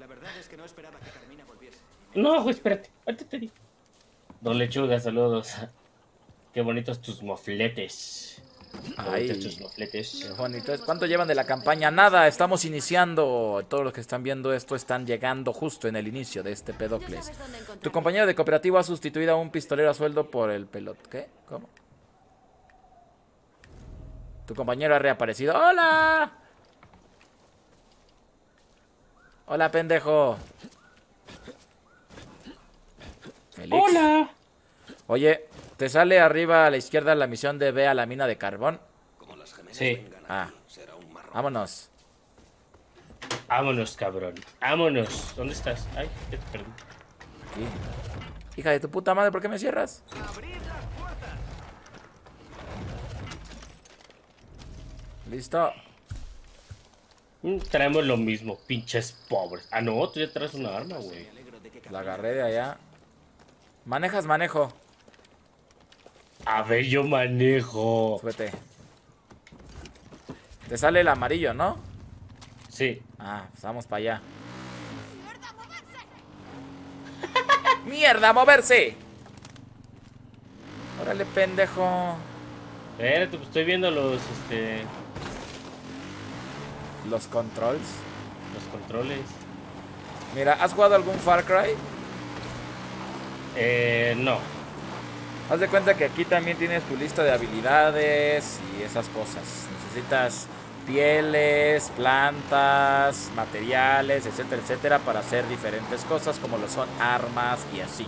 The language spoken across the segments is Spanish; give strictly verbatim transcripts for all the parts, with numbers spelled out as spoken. La verdad es que no esperaba que Carmina volviese. No, espérate. Ahorita te digo. Don Lechuga, saludos. Qué bonitos tus mofletes. Ay, qué bonitos tus mofletes. Qué bonitos. ¿Cuánto llevan de la campaña? Nada, estamos iniciando. Todos los que están viendo esto están llegando justo en el inicio de este Pedocles. Tu compañero de cooperativo ha sustituido a un pistolero a sueldo por el pelot. ¿Qué? ¿Cómo? Tu compañero ha reaparecido. ¡Hola! ¡Hola, pendejo! Felix. ¡Hola! Oye, ¿te sale arriba a la izquierda la misión de ve a la mina de carbón? Como las gemelas sí. Ah. Será un marrón. Vámonos. Vámonos, cabrón. Vámonos. ¿Dónde estás? Ay, te perdí. ¿Qué? Hija de tu puta madre, ¿por qué me cierras? ¡Abrid las puertas! Listo. Traemos lo mismo, pinches pobres. Ah, no, tú ya traes una arma, güey. La agarré de allá. Manejas, manejo. A ver, yo manejo. Súbete. Te sale el amarillo, ¿no? Sí. Ah, pues vamos para allá. ¡Mierda, moverse! ¡Mierda, moverse! Órale, pendejo. Espérate, pues estoy viendo los, este... los controls. Los controles. Mira, ¿has jugado algún Far Cry? Eh, no. Haz de cuenta que aquí también tienes tu lista de habilidades y esas cosas. Necesitas pieles, plantas, materiales, etcétera, etcétera, para hacer diferentes cosas como lo son armas y así.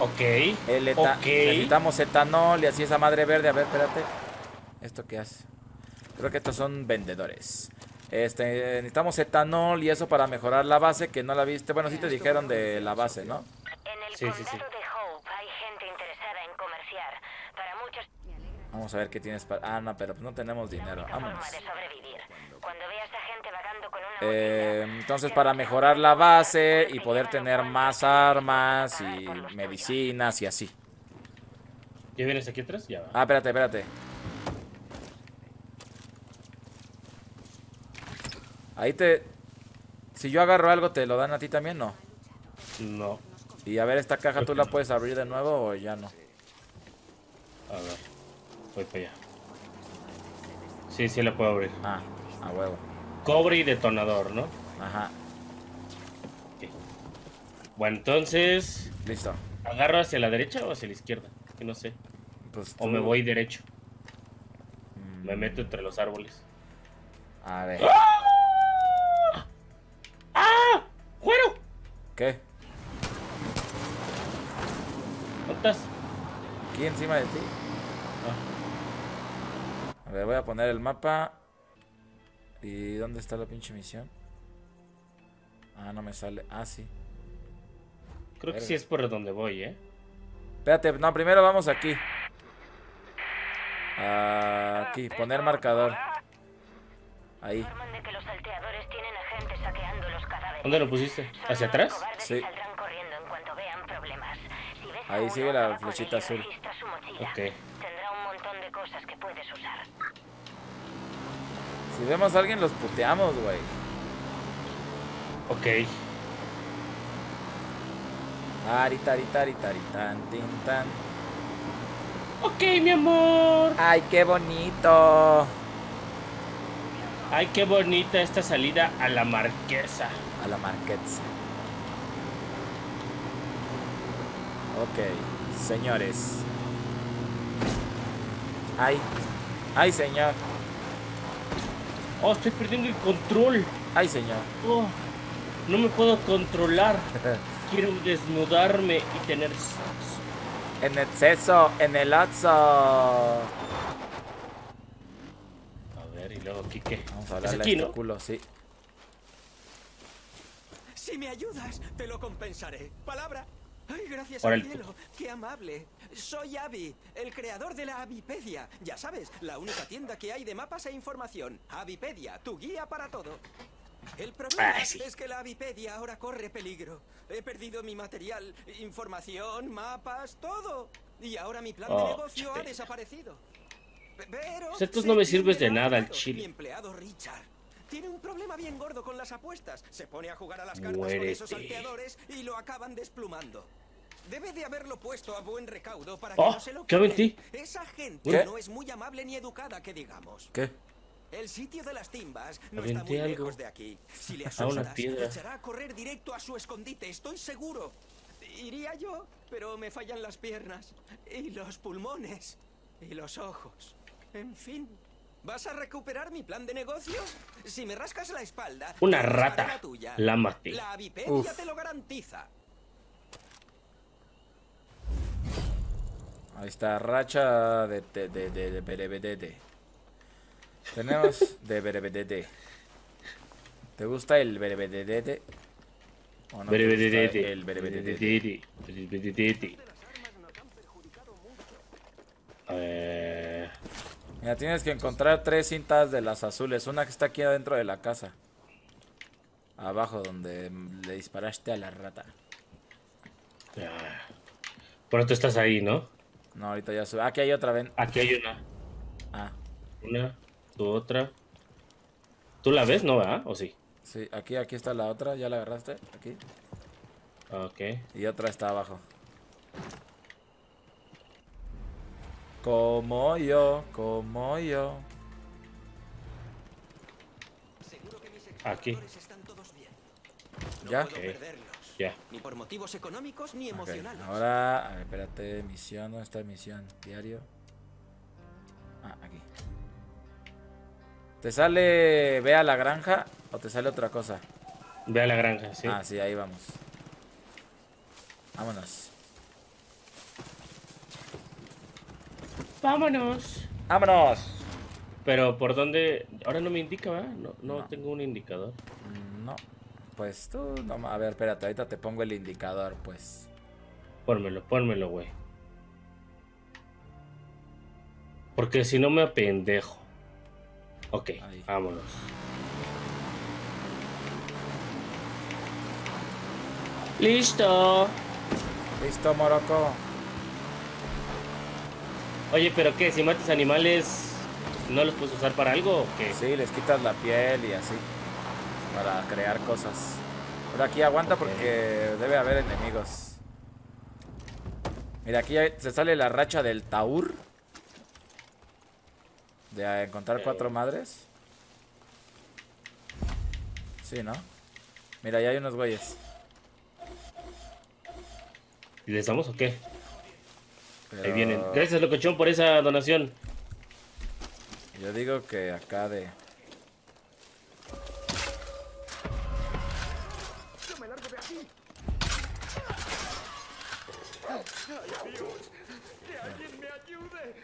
Ok. El eta- okay. Necesitamos etanol y así esa madre verde. A ver, espérate. ¿Esto qué hace? Creo que estos son vendedores. Este, necesitamos etanol y eso para mejorar la base, que no la viste. Bueno, sí te dijeron de la base, ¿no? En el sí, sí, sí. De Hope hay gente interesada en comerciar. Para muchos... Vamos a ver qué tienes para... Ah, no, pero no tenemos dinero. Vámonos. Eh, entonces, para mejorar la base y poder tener más armas y medicinas y así. ¿Ya vienes aquí atrás? Ya va. Ah, espérate, espérate. Ahí te... Si yo agarro algo, ¿te lo dan a ti también? No. No. Y a ver, esta caja, ¿tú la puedes abrir de nuevo o ya no? A ver. Voy para allá. Sí, sí la puedo abrir. Ah, a huevo. Cobre y detonador, ¿no? Ajá. Okay. Bueno, entonces... Listo. ¿Agarro hacia la derecha o hacia la izquierda? Que no sé. Pues tú... O me voy derecho. Mm. Me meto entre los árboles. A ver... ¡Ah! ¿Qué? ¿Dónde estás? Aquí encima de ti. Ah. A ver, voy a poner el mapa. ¿Y dónde está la pinche misión? Ah, no me sale. Ah, sí. Creo que sí es por donde voy, ¿eh? Espérate, no, primero vamos aquí. Ah, aquí, poner marcador. Ahí. ¿Dónde lo pusiste? ¿Hacia atrás? Sí. Ahí sigue la flechita azul. Ok. Si vemos a alguien, los puteamos, güey. Ok. Tari, tari, tari, tari, tan, tin, tan. Ok, mi amor. Ay, qué bonito. Ay, qué bonita esta salida a la marquesa. A la marquesa. Ok, señores. Ay, ay, señor. Oh, estoy perdiendo el control. Ay, señor. Oh, no me puedo controlar. Quiero desnudarme y tener sexo. En exceso, en el oso. Y luego aquí, ¿qué? Vamos a darle este culo, sí. Si me ayudas, te lo compensaré. Palabra. Ay, gracias al cielo. Qué amable. Soy Abby, el creador de la Abipedia. Ya sabes, la única tienda que hay de mapas e información. Abipedia, tu guía para todo. El problema ah, sí. es que la Avipedia ahora corre peligro. He perdido mi material, información, mapas, todo. Y ahora mi plan oh, de negocio chate. ha desaparecido. Pero, pues estos no me sirves de nada al chile. Mi empleado Richard Tiene un problema bien gordo con las apuestas. Se pone a jugar a las cartas Muérete. con esos salteadores y lo acaban desplumando. Debe de haberlo puesto a buen recaudo para que oh, no se lo quede. Esa gente ¿Qué? no es muy amable ni educada, que digamos. ¿Qué? El sitio de las timbas no está muy algo? lejos de aquí. Si le asustas, echará a correr directo a su escondite, estoy seguro. Iría yo, pero me fallan las piernas y los pulmones y los ojos. En fin, ¿vas a recuperar mi plan de negocio? Si me rascas la espalda, una rata la tuya. La maté. La Abipedia Uf. te lo garantiza. Ahí está, racha de de de de, de, de, de, de. Tenemos de berebedete. ¿Te gusta el berebedete? ¿O no berebedete? El berebedete. Berebedete. Eh... Mira, tienes que encontrar tres cintas de las azules. Una que está aquí adentro de la casa. Abajo, donde le disparaste a la rata. Ah. Pero tú estás ahí, ¿no? No, ahorita ya sube. Aquí hay otra, ven. Aquí hay una. Ah. Una. Tu otra. ¿Tú la ves? ¿No, verdad? ¿O sí? Sí, aquí, aquí está la otra. ¿Ya la agarraste? Aquí. Ok. Y otra está abajo. Como yo, como yo. Aquí. ¿Ya? Okay. Ya. Ni por motivos económicos ni emocionales. Ahora, a ver, espérate. Misión, ¿dónde está misión? Diario. Ah, aquí. ¿Te sale ve a la granja o te sale otra cosa? Ve a la granja, sí. Ah, sí, ahí vamos. Vámonos. Vámonos. Vámonos. Pero ¿por dónde? Ahora no me indica, ¿verdad? No, no, no tengo un indicador. No. Pues tú, no, a ver, espérate, ahorita te pongo el indicador, pues. Pónmelo, pónmelo, güey. Porque si no me apendejo. Ok, ahí. Vámonos. ¡Listo! ¡Listo, Morocco! Oye, ¿pero qué? Si matas animales, ¿no los puedes usar para algo o qué? Sí, les quitas la piel y así. Para crear cosas. Pero aquí aguanta okay. porque debe haber enemigos. Mira, aquí se sale la racha del Taur. De encontrar cuatro madres. Sí, ¿no? Mira, ya hay unos güeyes. ¿Y les damos o qué? Pero... Ahí vienen. Gracias, locochón, por esa donación. Yo digo que acá de...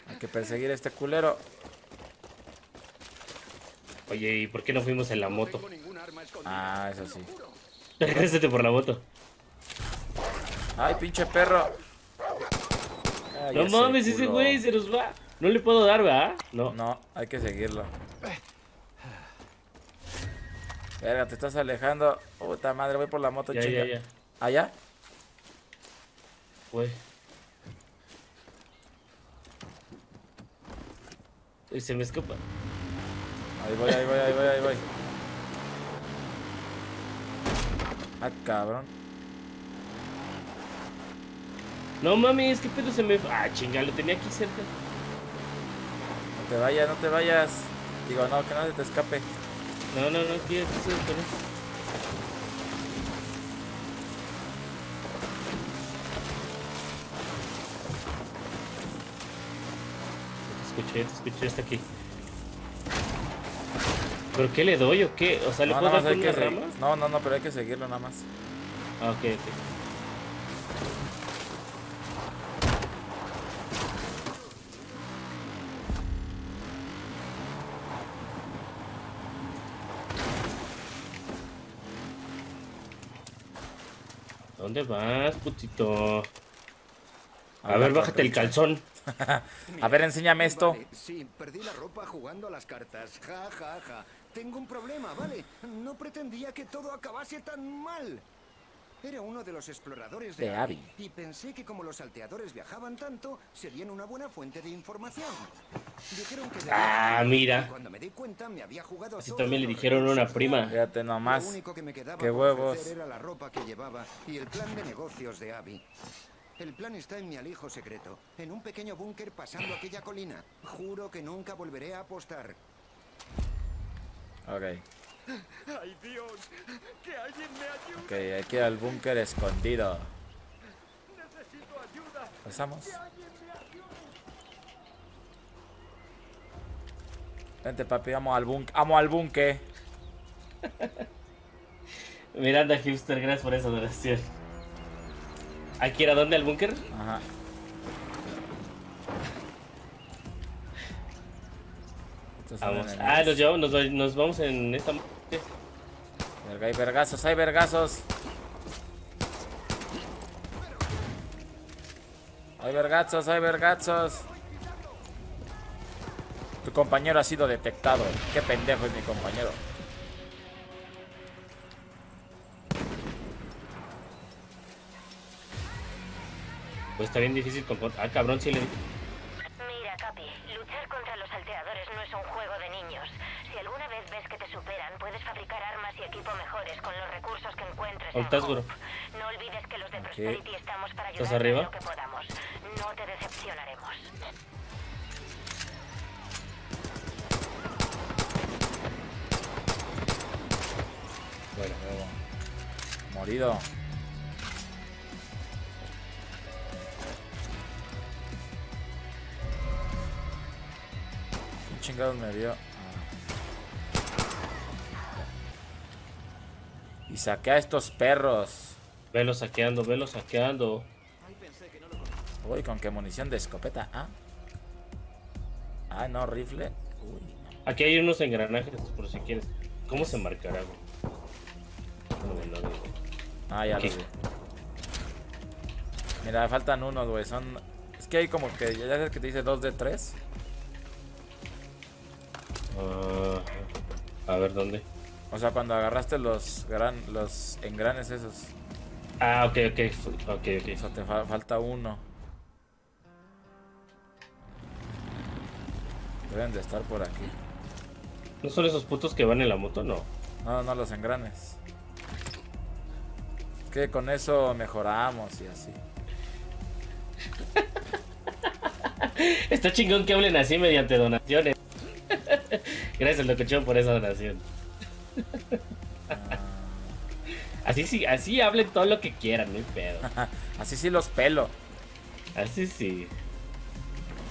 Hay que perseguir a este culero. Oye, ¿y por qué no fuimos en la moto? Ah, eso sí. Regrésate por la moto. Ay, pinche perro. Ay, no mames, ese güey se nos va. No le puedo dar, ¿verdad? No, no, hay que seguirlo. Verga, te estás alejando. Puta madre, voy por la moto, ya, chica. Ya, ya. ¿Allá? Güey. Y se me escapa. Ahí voy, ahí voy, ahí voy, ahí voy. Ah, cabrón. No mames, qué pedo se me... Ah, chinga, lo tenía aquí cerca. No te vayas, no te vayas. Digo, no, que no se te escape. No, no, no, aquí, aquí se me pone. Te escuché, te escuché hasta aquí. ¿Pero qué le doy o qué? O sea, ¿le no, puedo dar con una rama? No, no, no, pero hay que seguirlo nada más. Ah, ok, ok. ¿Dónde vas, putito? A, a ver, bájate el calzón. A ver, enséñame esto. Vale, sí, perdí la ropa jugando a las cartas. Ja, ja, ja. Tengo un problema, ¿vale? No pretendía que todo acabase tan mal. Era uno de los exploradores de, de Abby. Abby. Y pensé que como los salteadores viajaban tanto, serían una buena fuente de información. Ah, mira. Así también le dijeron a una prima. Fíjate nomás. Qué huevos. Era la ropa que llevaba y el plan de negocios de Abby. El plan está en mi alijo secreto, en un pequeño búnker pasando aquella colina. Juro que nunca volveré a apostar. Ok. ¡Ay, Dios! ¡Que alguien me ayude! Ok, hay que ir al búnker escondido. Necesito ayuda. ¿Pasamos? ¡Que alguien me ayude! Vente, papi, vamos al búnker. ¡Vamos al búnker! Miranda Hipster, gracias por esa donación. ¿Aquí era dónde? ¿El búnker? Ajá. Vamos. Ah, nos llevamos, nos, nos vamos en esta... Verga, hay vergazos, hay vergazos. Hay vergazos, hay vergazos. Tu compañero ha sido detectado. Qué pendejo es mi compañero. Pues está bien difícil con... Ah, cabrón, sí le... Mira, Capi, luchar contra los salteadores no es un juego de niños. Si alguna vez ves que te superan, puedes fabricar armas y equipo mejores con los recursos que encuentres en Hope. No olvides que los de Prosperity estamos para ayudar en lo que podamos. No te decepcionaremos. Bueno, luego. Morido. Chingado me vio. Ah. Y saquea a estos perros. Velo saqueando, velo saqueando. Uy, con qué munición de escopeta. Ah, ah no, rifle. Uy. Aquí hay unos engranajes por si quieres. ¿Cómo se marcará, güey? No, no, no, no. Ah, ya okay. Lo vi. Mira, faltan unos, güey. Son... Es que hay como que... Ya sabes que te dice dos de tres. Uh, a ver, ¿dónde? O sea, cuando agarraste los gran, los engranes esos. Ah, ok, ok, ok, ok. O sea, te fa falta uno. Deben de estar por aquí. ¿No son esos putos que van en la moto? No. No, no, los engranes. Es que con eso mejoramos y así. Está chingón que hablen así mediante donaciones. Gracias, locochón, por esa donación. Ah. Así sí, así hablen todo lo que quieran, no hay pedo. Así sí los pelo. Así sí.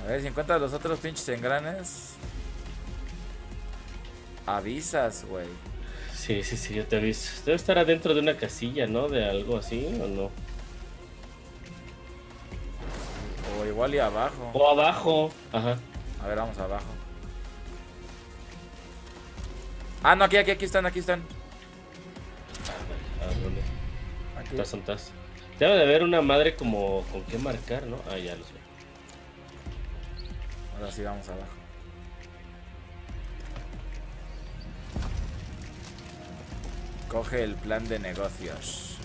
A ver, si encuentras los otros pinches engranes, avisas, güey. Sí, sí, sí, yo te aviso. Debe estar adentro de una casilla, ¿no? De algo así, ¿o no? O igual y abajo. O abajo, ajá. A ver, vamos abajo. Ah, no, aquí, aquí, aquí están, aquí están. Ah, ¿dónde? Aquí. Taz, taz. Debe de haber una madre como con qué marcar, ¿no? Ah, ya lo sé. Ahora sí vamos abajo. Coge el plan de negocios.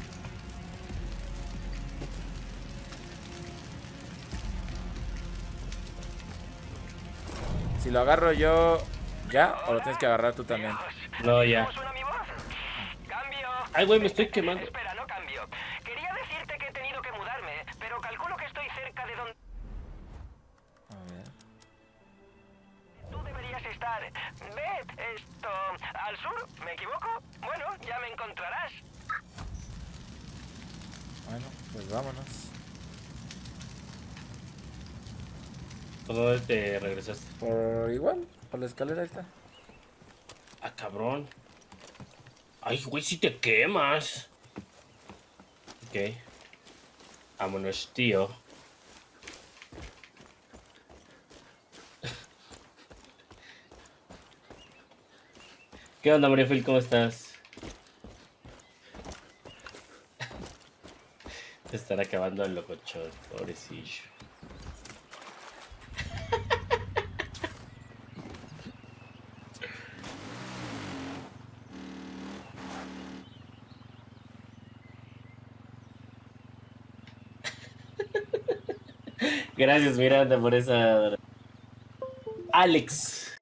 Si lo agarro yo... ¿Ya? ¿O lo tienes que agarrar tú también? No, ya. Ay, güey, me estoy quemando. Espera, no cambio. Quería decirte que he tenido que mudarme, pero calculo que estoy cerca de donde... A ver... Tú deberías estar... Ve, esto... ¿Al sur? ¿Me equivoco? Bueno, ya me encontrarás. Bueno, pues vámonos. ¿Por dónde te regresaste? Por igual... Por la escalera esta. Ah, cabrón. Ay, güey, si te quemas. Ok. Vámonos, tío. ¿Qué onda, María Phil? ¿Cómo estás? Te están acabando el locochón, pobrecillo. Gracias, Miranda, por esa... Alex.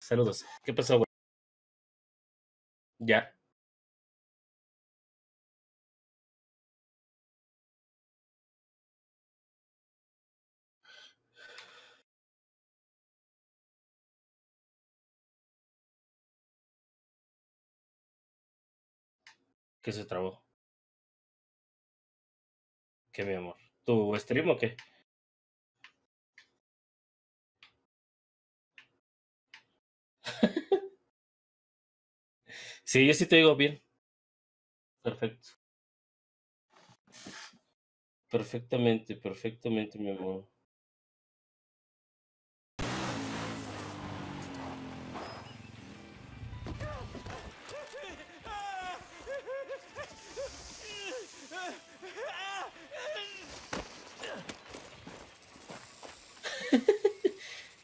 Saludos. ¿Qué pasó, güey? Ya. ¿Qué se trabó? ¿Qué, mi amor? ¿Tu stream o qué? Sí, yo sí te digo bien. Perfecto. Perfectamente, perfectamente, mi amor.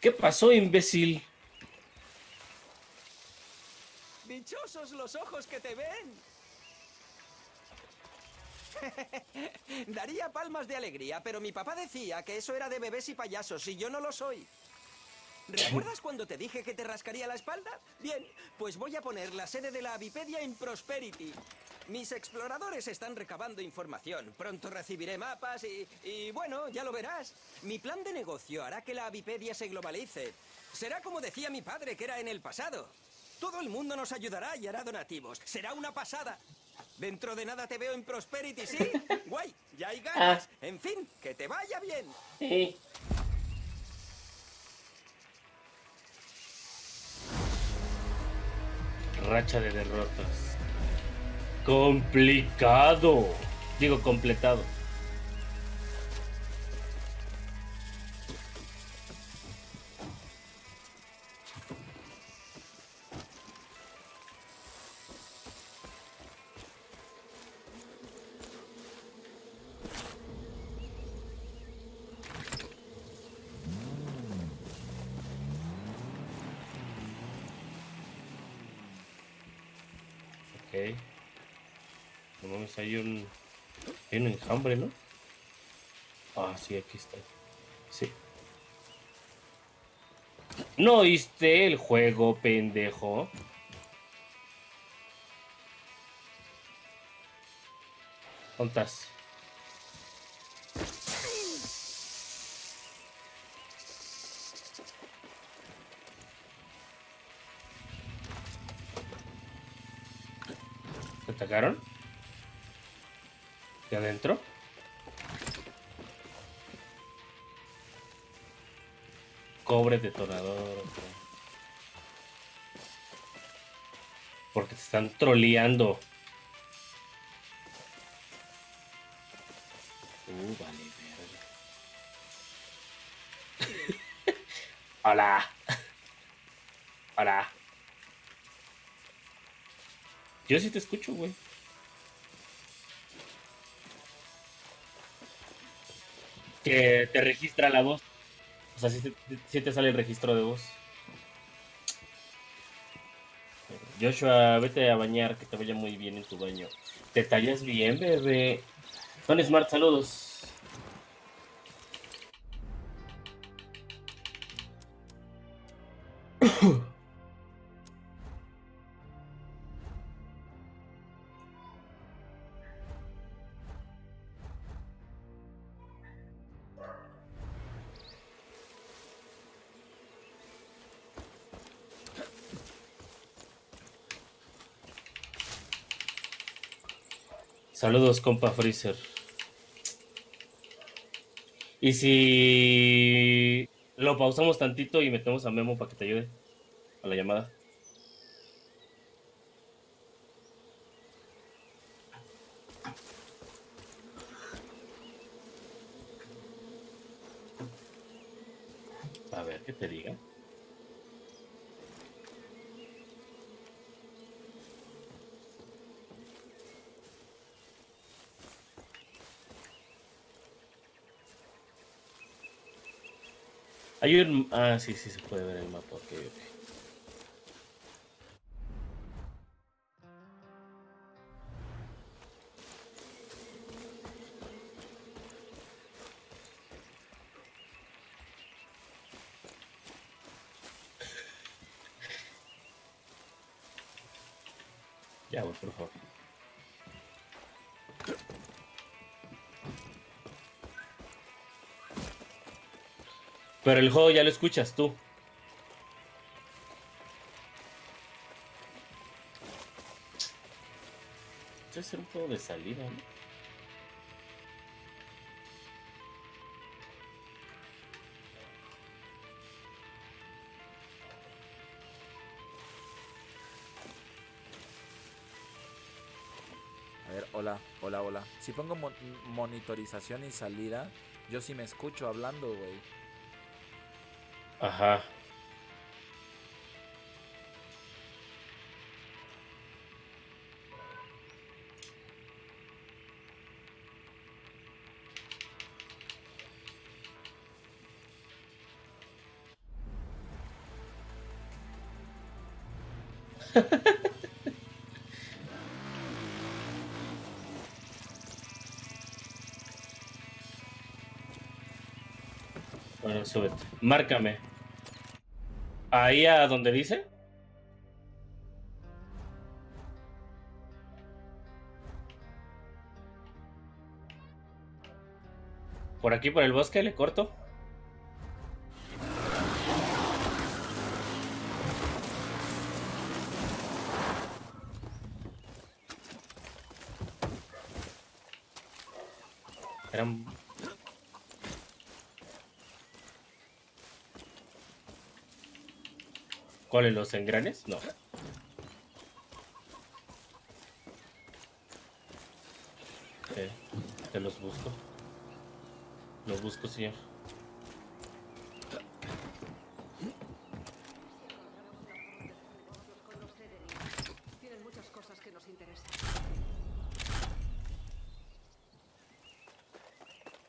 ¿Qué pasó, imbécil? ¡Dichosos los ojos que te ven! Daría palmas de alegría, pero mi papá decía que eso era de bebés y payasos, y yo no lo soy. ¿Recuerdas cuando te dije que te rascaría la espalda? Bien, pues voy a poner la sede de la Abipedia en Prosperity. Mis exploradores están recabando información. Pronto recibiré mapas y, y, bueno, ya lo verás. Mi plan de negocio hará que la Abipedia se globalice. Será como decía mi padre, que era en el pasado. Todo el mundo nos ayudará y hará donativos. Será una pasada. Dentro de nada te veo en Prosperity, ¿sí? Guay, ya hay ganas. En fin, que te vaya bien. Sí. Racha de derrotas. Complicado. Digo, completado. Okay. No mames, hay un, hay un enjambre, ¿no? Ah, sí, aquí está. Sí. ¿No oíste el juego, pendejo? ¿Contas? ¿Te atacaron? ¿De adentro? Cobre detonador. Porque te están troleando. Uh, vale, verga. Hola. Hola. Yo sí te escucho, güey. Que te registra la voz. O sea, si te, si te sale el registro de voz. Joshua, vete a bañar, que te vaya muy bien en tu baño. Te tallas bien, bebé. Don Smart, saludos. Saludos, compa Freezer. Y si lo pausamos tantito y metemos a Memo para que te ayude a la llamada. A ver, ¿qué te diga? Hay un... Ah, sí, sí, se puede ver el mapa. Ok, ok. Ya voy, por favor. Pero el juego ya lo escuchas tú. Debe ser un juego de salida, ¿no? Hola, hola, hola. Si pongo mon monitorización y salida, yo sí me escucho hablando, güey. Ajá. Súbete. Márcame. Ahí a donde dice. Por aquí, por el bosque, le corto. Eran... ¿Cuáles? ¿Los engranes? No. Eh, te los busco. Los busco, señor. Tienen muchas cosas que nos interesan.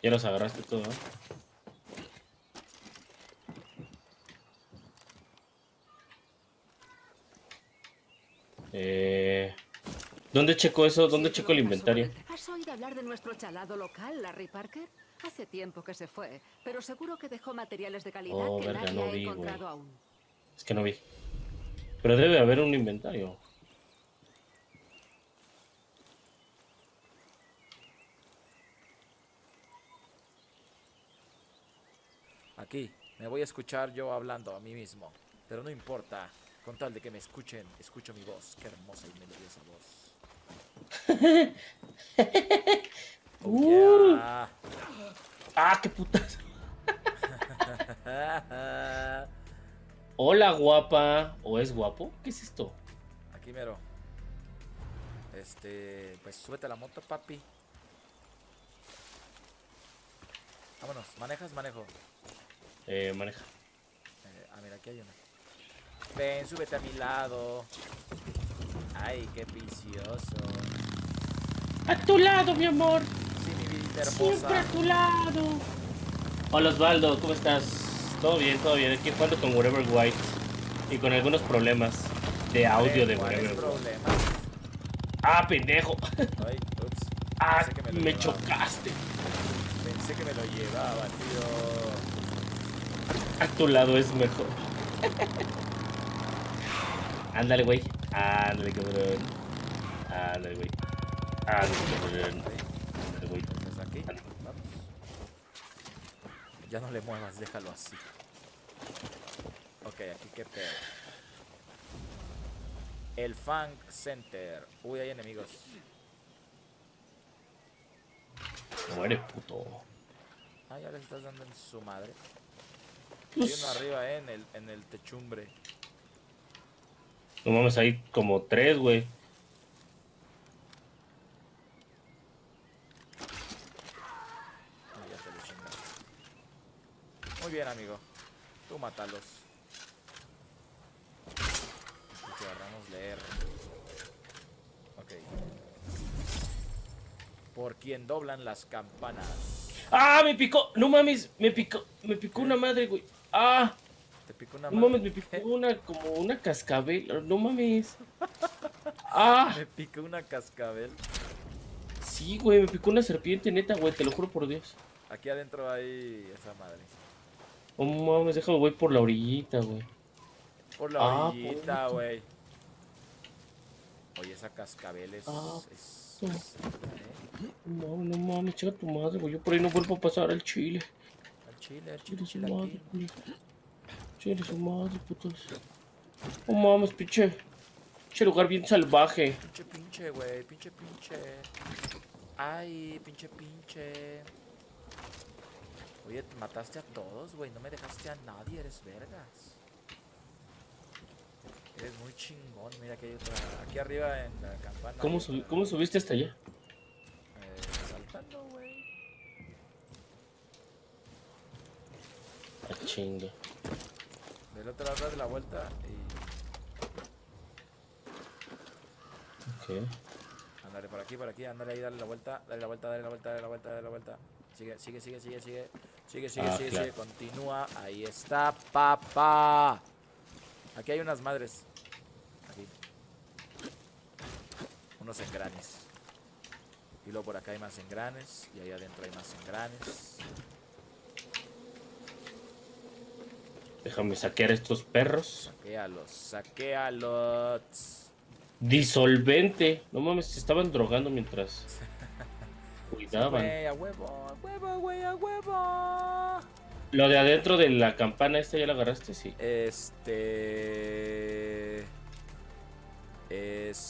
Ya los agarraste todo, ¿no? ¿Dónde checo eso? ¿Dónde checo el inventario? ¿Has oído hablar de nuestro chalado local, Larry Parker? Hace tiempo que se fue, pero seguro que dejó materiales de calidad oh, que verga, nadie no ha vi, encontrado wey. aún. Es que no vi. Pero debe haber un inventario. Aquí, me voy a escuchar yo hablando a mí mismo, pero no importa. Con tal de que me escuchen, escucho mi voz. Qué hermosa y melodiosa voz. uh. yeah. Ah, qué putas. Hola, guapa. ¿O es guapo? ¿Qué es esto? Aquí mero. Este, pues súbete a la moto, papi. Vámonos, ¿manejas? Manejo. Eh, maneja. Eh, ah, mira, aquí hay una. Ven, súbete a mi lado. Ay, qué vicioso. A tu lado, mi amor. Sí, mi vida hermosa. Siempre a tu lado. Hola, Osvaldo, ¿cómo estás? Todo bien, todo bien. Aquí jugando con Whatever White. Y con algunos problemas de audio de Whatever White. Ah, pendejo. Ay, ups. Ah, que me, me chocaste. Pensé que me lo llevaba, tío. A tu lado es mejor. Ándale, güey. Ándale, cabrón. Ándale, güey. Ándale, cabrón. Ándale, güey. ¿Estás aquí? Vamos. Ya no le muevas, déjalo así. Ok, aquí qué pedo. El Funk Center. Uy, hay enemigos. Muere, puto. Ah, ya le estás dando en su madre. Hay uno arriba, eh, en el, en el techumbre. No mames, hay como tres, güey. Muy bien, amigo. Tú mátalos. Aquí agarramos leer. Ok. Por quien doblan las campanas. ¡Ah! Me picó. No mames, me picó. Me picó una madre, güey. ¡Ah! Picó una no mames, me picó una como una cascabel. No mames. Ah. Me picó una cascabel. Sí, güey, me picó una serpiente, neta, güey, te lo juro por Dios. Aquí adentro hay esa madre. Oh, mames, déjame, güey, por la orillita, güey. Por la ah, orillita, güey. Oye, esa cascabel es... Ah, es, es, es ¿eh? No, no mames, chica tu madre, güey. Yo por ahí no vuelvo a pasar al chile. Al chile, al chile, chile, madre, güey. Chile su madre, putas. No mames, pinche. Pinche lugar bien salvaje. Pinche, pinche, güey. Pinche, pinche. Ay, pinche, pinche. Oye, te mataste a todos, güey. No me dejaste a nadie, eres vergas. Eres muy chingón. Mira que hay otra. Aquí arriba en la campana. ¿Cómo, subi ¿Cómo subiste hasta allá? Eh, saltando, güey. Ah, chinga. Del otro lado de la vuelta y. Ok. Andale por aquí, por aquí. Andale ahí, dale la vuelta. Dale la vuelta, dale la vuelta, dale la vuelta, dale la vuelta. Sigue, sigue, sigue, sigue, sigue, sigue, sigue, ah, sigue, claro. sigue, continúa, ahí está, papá. Aquí hay unas madres. Aquí. Unos engranes. Y luego por acá hay más engranes. Y ahí adentro hay más engranes. Déjame saquear estos perros. Saquéalos, saquéalos. Disolvente. No mames, se estaban drogando mientras... Cuidaban. Sí, wey, a huevo, a huevo, güey, a huevo. Lo de adentro de la campana, esta ya la agarraste, sí. Este. Este.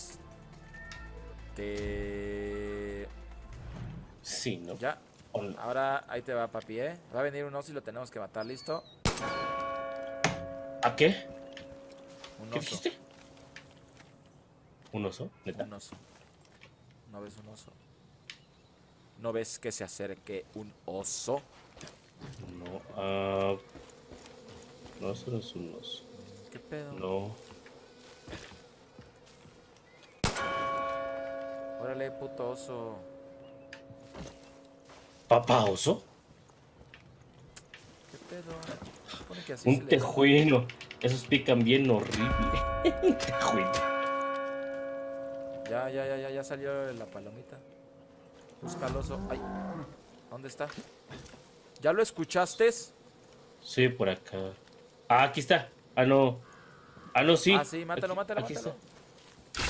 Sí, ¿no? Ya. No. Ahora ahí te va, papi, ¿eh? Va a venir un oso y lo tenemos que matar, ¿listo? ¿A qué? Un oso. ¿Qué dijiste? ¿Un oso? ¿Neta? Un oso. ¿No ves un oso? ¿No ves que se acerque un oso? No, ah... Uh, no, eso no es un oso. ¿Qué pedo? No. Órale, puto oso. ¿Papá oso? ¿Qué pedo? Se supone que así un tejuino. Le... Esos pican bien horrible. Un tejuino. Ya, ya, ya, ya, ya salió la palomita. Busca al oso. Ay, ¿dónde está? ¿Ya lo escuchaste? Sí, por acá. Ah, aquí está. Ah, no. Ah, no, sí. Ah, sí, mátalo, aquí, mátalo, aquí mátalo. Está.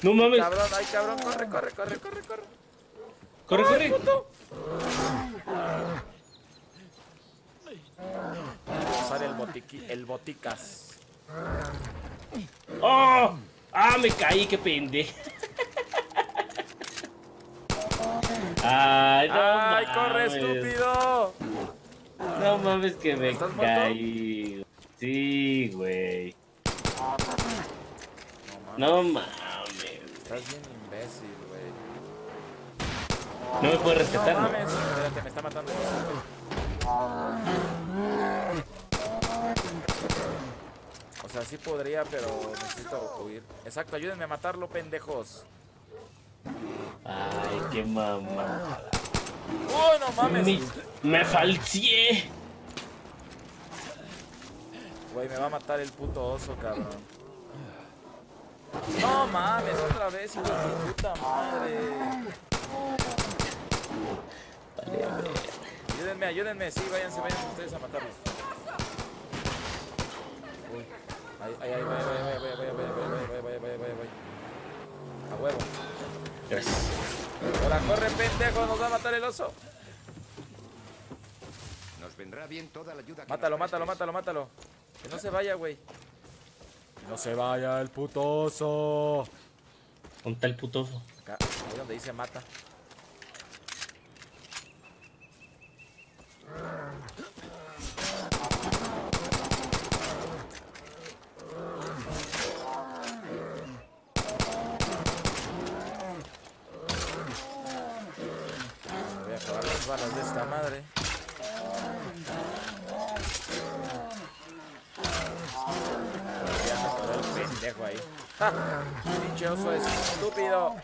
No mames. Ay, cabrón, ay, cabrón. Corre, corre, corre, corre, corre. Corre, corre. Puto. Sale el botiqui, el boticas. ¡Oh! ¡Ah, me caí! ¡Qué pendejo! ¡Ay, no ¡Ay, mames. corre, estúpido! No mames que me caí. Muerto? Sí, güey. No mames. No mames. Estás bien imbécil, güey. No me puedes respetar, ¿no? Mames. Espérate, me está matando. O sea, sí podría, pero necesito huir. Exacto, ayúdenme a matarlo, pendejos. Ay, qué mamada. ¡Oh, no mames! Me, me falcié. Güey, me va a matar el puto oso, cabrón. No mames, otra vez, hijo de puta madre. Vale, a ver. Ayúdenme, ayúdenme, sí, váyanse, váyanse ustedes a matarlos. Uy, ahí, ahí, ahí, vaya, vaya, vaya, vaya, vaya, vaya, vaya, vaya. A huevo. Gracias. Ahora corre, pendejo, nos va a matar el oso. Nos vendrá bien toda la ayuda. Mátalo, mátalo, mátalo, mátalo. Que no se vaya, güey. Que no se vaya el putoso. ¿Dónde está el putoso? Acá, ahí donde dice mata. Balas de esta madre. Ya el pendejo ahí. ¡Ja! Pinche oso es estúpido.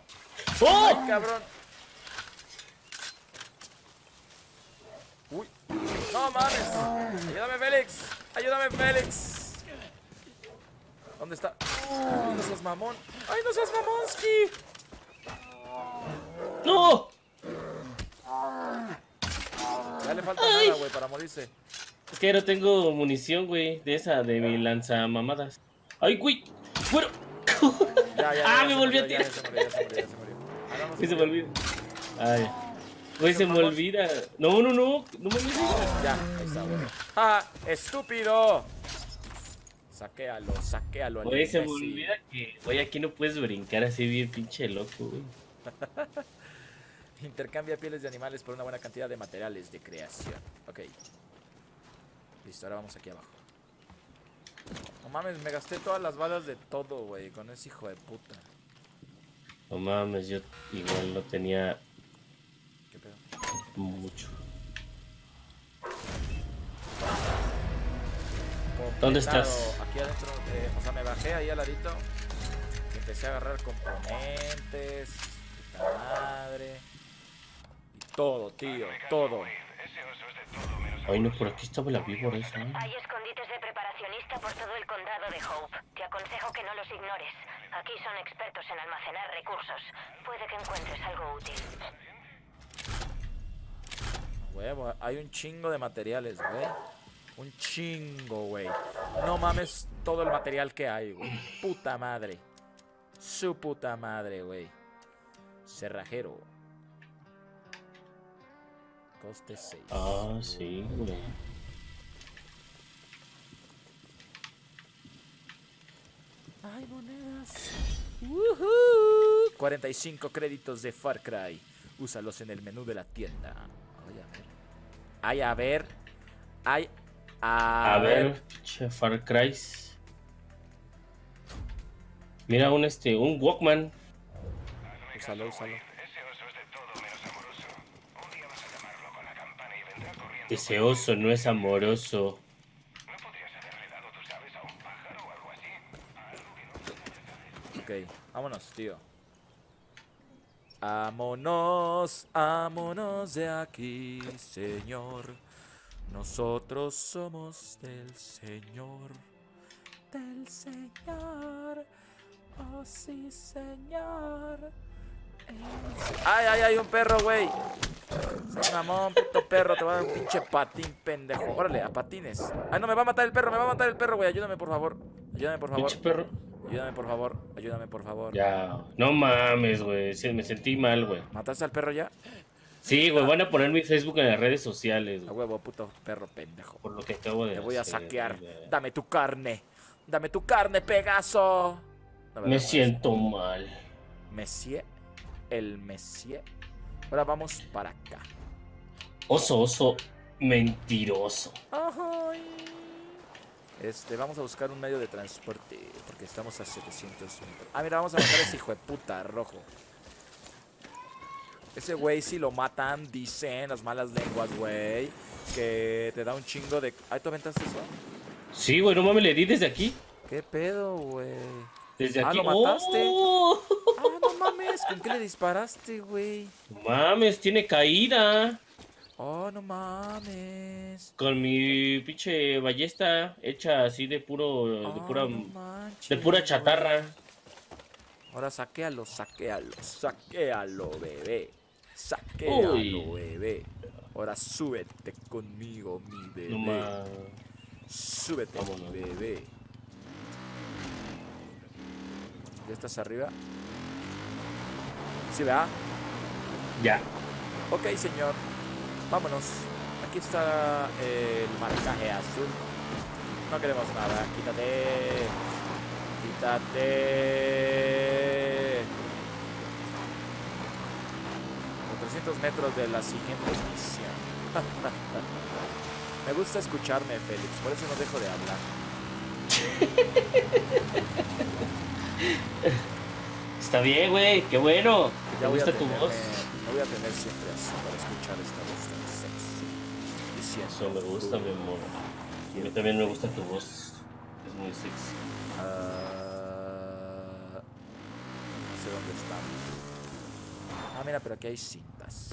¡Oh! ¡Ay, cabrón! ¡Uy! ¡No mames! ¡Ayúdame, Félix! ¡Ayúdame, Félix! ¿Dónde está? ¡Ay, no seas mamón! ¡Ay, no seas mamónski! ¡No! Ya le falta Ay. nada, güey, para morirse. Es que no tengo munición, güey, de esa, de mi lanzamamadas. ¡Ay, güey! ¡Bueno! Ya, ya, ¡ah, ya, me volví a tirar! Ya, ya se murió, ya se murió, ya se murió. Hagamos sí, se me olvida. Ay. Güey, se me olvida. No, no, no. No me olvides. Ya, ahí está, bueno. ¡Ah, estúpido! Saquéalo, saquéalo. Güey, se me olvida que... Güey, aquí no puedes brincar así bien pinche loco, güey. Intercambia pieles de animales por una buena cantidad de materiales de creación. Ok. Listo, ahora vamos aquí abajo. No mames, me gasté todas las balas de todo, güey, con ese hijo de puta. No mames, yo igual no tenía... ¿Qué pedo? Mucho. Completado. ¿Dónde estás? Aquí adentro, eh, o sea, me bajé ahí al ladito. Y empecé a agarrar componentes, puta madre. Y todo, tío, todo. Ay, no, por aquí estaba la víbora esa, ¿eh? Hay escondites de preparacionista por todo el condado de Hope. Te aconsejo que no los ignores. Aquí son expertos en almacenar recursos. Puede que encuentres algo útil. Huevo, hay un chingo de materiales, güey. Un chingo, güey. No mames todo el material que hay, güey. Puta madre. Su puta madre, güey. Cerrajero. Coste seis. Ah, sí, güey. Ay, monedas. ¡Woohoo! cuarenta y cinco créditos de Far Cry. Úsalos en el menú de la tienda. Ay, a ver. Ay, a ver. Ay, a, a ver. ver. Che, Far Cry. Mira, un este, un Walkman. Úsalo, úsalo. Ese oso no es amoroso. ¿No podrías haberle dado tus aves a un pájaro o algo así? Algo que no... Ok, vámonos, tío. Vámonos, vámonos de aquí, Señor. Nosotros somos del Señor. Del Señor. Oh, sí, Señor. Ay, ay, ay, un perro, güey. Soy mamón, puto perro. Te va a dar un pinche patín, pendejo. Órale, a patines. Ay, no, me va a matar el perro, me va a matar el perro, güey. Ayúdame, por favor. Ayúdame, por favor. Pinche perro. Ayúdame, por favor. Ayúdame, por favor. Ya. No mames, güey. Sí, me sentí mal, güey. ¿Mataste al perro ya? Sí, güey. Ah. Van a poner mi Facebook en las redes sociales, güey. A huevo, puto perro, pendejo. Por lo que acabo de hacer. Te voy a saquear. Güey. Dame tu carne. Dame tu carne, Pegaso. No, me, me siento mal. Me siento. El Messier. Ahora vamos para acá. Oso, oso, mentiroso. Ay. Este, vamos a buscar un medio de transporte. Porque estamos a setecientos metros. Ah, mira, vamos a matar a ese hijo de puta rojo. Ese güey, si lo matan, dicen las malas lenguas, güey, que te da un chingo de... Ay, ¿tú aventaste eso? Sí, güey, no mames, le di desde aquí. ¿Qué pedo, güey? Desde ah, aquí. ¿Lo mataste? Oh. Ah, no mames, ¿con qué le disparaste, güey? No mames, tiene caída. Oh, no mames. Con mi pinche ballesta hecha así de puro... Oh, de pura, no manches, de pura chatarra, güey. Ahora saquéalo, saquéalo, saquéalo, bebé. Saquéalo, uy, bebé. Ahora súbete conmigo, mi bebé. No mames. Súbete, vámonos, mi bebé. ¿Ya estás arriba? ¿Sí, verdad? Ya. Ok, señor. Vámonos. Aquí está el marcaje azul. No queremos nada. Quítate. Quítate. cuatrocientos metros de la siguiente misión. Me gusta escucharme, Félix. Por eso no dejo de hablar. Está bien, güey, qué bueno. Me gusta tu voz. Me voy a tener siempre así para escuchar esta voz tan sexy. Eso me gusta, mi amor. A mí también me gusta tu voz. Es muy sexy. Uh, no sé dónde estamos. Ah, mira, pero aquí hay cintas.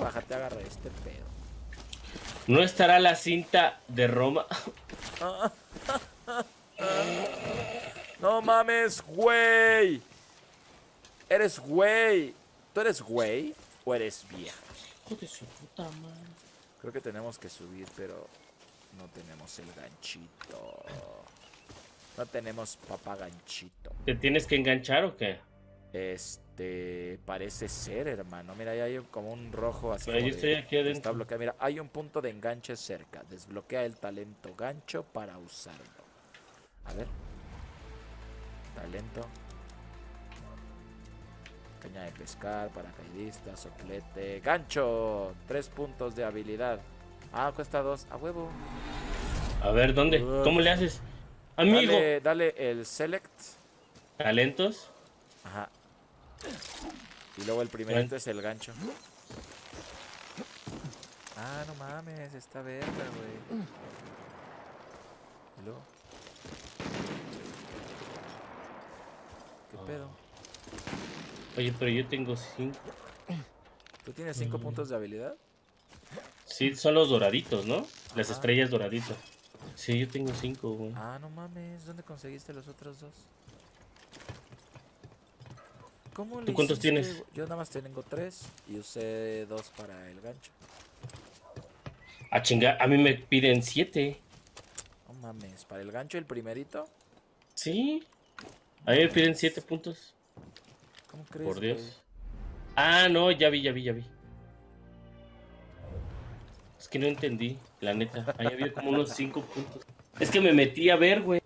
Bájate, agarra este pedo. ¿No estará la cinta de Roma? No mames, güey. Eres güey. ¿Tú eres güey o eres vieja? Joder, su puta madre. Creo que tenemos que subir, pero no tenemos el ganchito. No tenemos papá ganchito. ¿Te tienes que enganchar o qué? Este, parece ser, hermano. Mira, ahí hay como un rojo así. Pero yo estoy aquí adentro. Está bloqueado. Mira, hay un punto de enganche cerca. Desbloquea el talento gancho para usarlo. A ver. Talento. Caña de pescar, paracaidista, soplete. ¡Gancho! Tres puntos de habilidad. Ah, cuesta dos. A huevo. A ver, ¿dónde? Uf. ¿Cómo le haces? Amigo. Dale, dale el select. Talentos. Ajá. Y luego el primerito es el gancho. Ah, no mames, está verga, güey. ¿Y luego? ¿Qué oh. pedo? Oye, pero yo tengo cinco. ¿Tú tienes cinco mm. puntos de habilidad? Sí, son los doraditos, ¿no? Ajá. Las estrellas doraditas. Sí, yo tengo cinco, güey. Ah, no mames, ¿dónde conseguiste los otros dos? ¿Cómo ¿Tú cuántos hiciste? Tienes? Yo nada más tengo tres y usé dos para el gancho. A chingar, a mí me piden siete. No mames, ¿para el gancho el primerito? Sí. A mí me piden siete puntos. ¿Cómo crees? Por Dios. Que... Ah, no, ya vi, ya vi, ya vi. Es que no entendí, la neta. Ahí había como unos cinco puntos. Es que me metí a ver, güey.